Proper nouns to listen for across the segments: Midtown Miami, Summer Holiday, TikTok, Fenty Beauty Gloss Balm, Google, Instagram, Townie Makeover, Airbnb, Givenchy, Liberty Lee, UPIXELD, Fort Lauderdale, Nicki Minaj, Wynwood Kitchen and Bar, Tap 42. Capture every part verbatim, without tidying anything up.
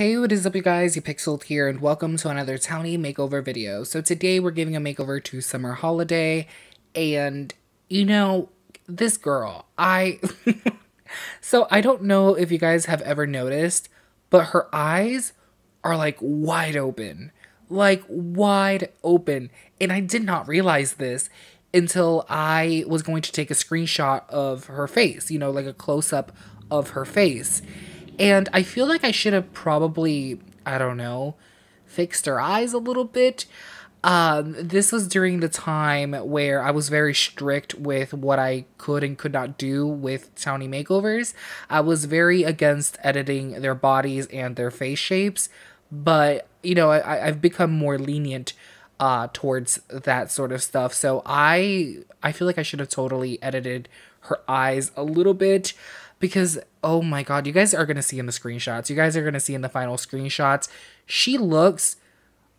Hey, what is up you guys, UPIXELD here, and welcome to another Townie makeover video. So today we're giving a makeover to Summer Holiday, and you know, this girl, I... So I don't know if you guys have ever noticed, but her eyes are like wide open. Like wide open. And I did not realize this until I was going to take a screenshot of her face, you know, like a close-up of her face. And I feel like I should have probably, I don't know, fixed her eyes a little bit. Um, this was during the time where I was very strict with what I could and could not do with Townie makeovers. I was very against editing their bodies and their face shapes. But, you know, I, I've become more lenient uh, towards that sort of stuff. So I, I feel like I should have totally edited her eyes a little bit. Because, oh my god, you guys are going to see in the screenshots. You guys are going to see in the final screenshots. She looks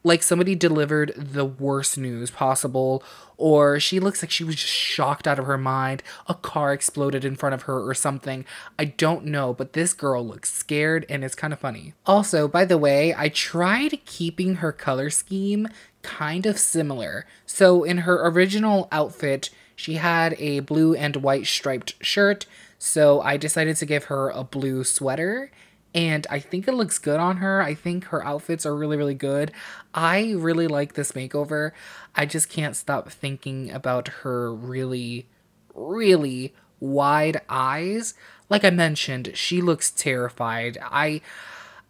like somebody delivered the worst news possible. Or she looks like she was just shocked out of her mind. A car exploded in front of her or something. I don't know, but this girl looks scared and it's kind of funny. Also, by the way, I tried keeping her color scheme kind of similar. So in her original outfit, she had a blue and white striped shirt. So I decided to give her a blue sweater, and I think it looks good on her. I think her outfits are really, really good. I really like this makeover. I just can't stop thinking about her really, really wide eyes. Like I mentioned, she looks terrified. I...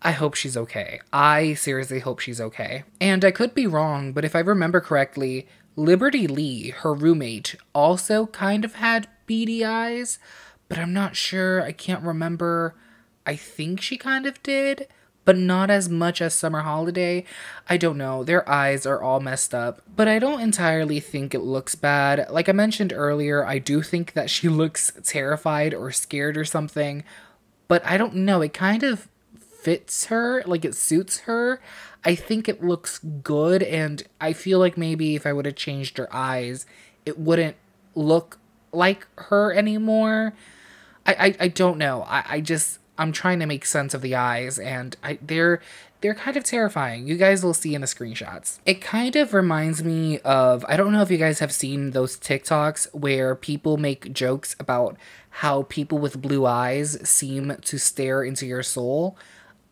I hope she's okay. I seriously hope she's okay. And I could be wrong, but if I remember correctly, Liberty Lee, her roommate, also kind of had beady eyes, but I'm not sure. I can't remember. I think she kind of did, but not as much as Summer Holiday. I don't know. Their eyes are all messed up, but I don't entirely think it looks bad. Like I mentioned earlier, I do think that she looks terrified or scared or something, but I don't know. It kind of fits her, like it suits her. I think it looks good, and I feel like maybe if I would have changed her eyes, it wouldn't look like her anymore. I, I, I don't know. I, I just, I'm trying to make sense of the eyes, and I they're, they're kind of terrifying. You guys will see in the screenshots. It kind of reminds me of, I don't know if you guys have seen those TikToks where people make jokes about how people with blue eyes seem to stare into your soul.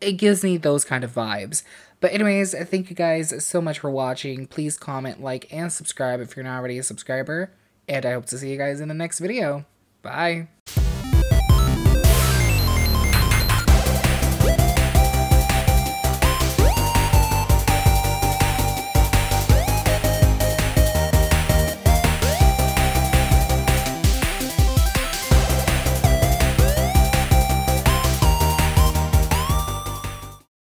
It gives me those kind of vibes. But anyways, thank you guys so much for watching. Please comment, like, and subscribe if you're not already a subscriber. And I hope to see you guys in the next video. Bye!